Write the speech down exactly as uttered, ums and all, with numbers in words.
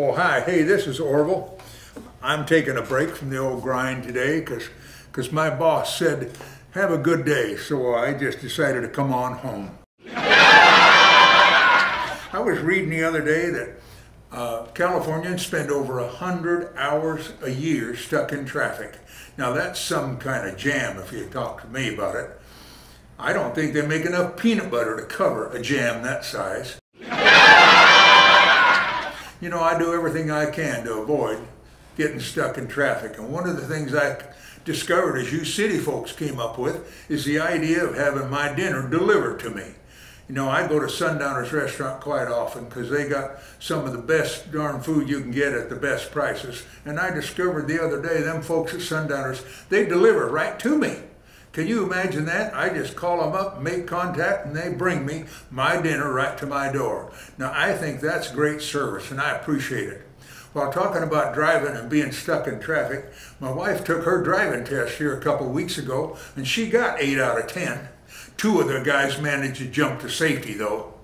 Oh, hi, hey, this is Orval. I'm taking a break from the old grind today because because my boss said, have a good day, so I just decided to come on home. I was reading the other day that uh, Californians spend over a hundred hours a year stuck in traffic. Now that's some kind of jam if you talk to me about it. I don't think they make enough peanut butter to cover a jam that size. You know, I do everything I can to avoid getting stuck in traffic. And one of the things I discovered, as you city folks came up with, is the idea of having my dinner delivered to me. You know, I go to Sundowners Restaurant quite often because they got some of the best darn food you can get at the best prices. And I discovered the other day, them folks at Sundowners, they deliver right to me. Can you imagine that? I just call them up, make contact, and they bring me my dinner right to my door. Now, I think that's great service, and I appreciate it. While talking about driving and being stuck in traffic, my wife took her driving test here a couple weeks ago, and she got eight out of ten. Two of the guys managed to jump to safety, though.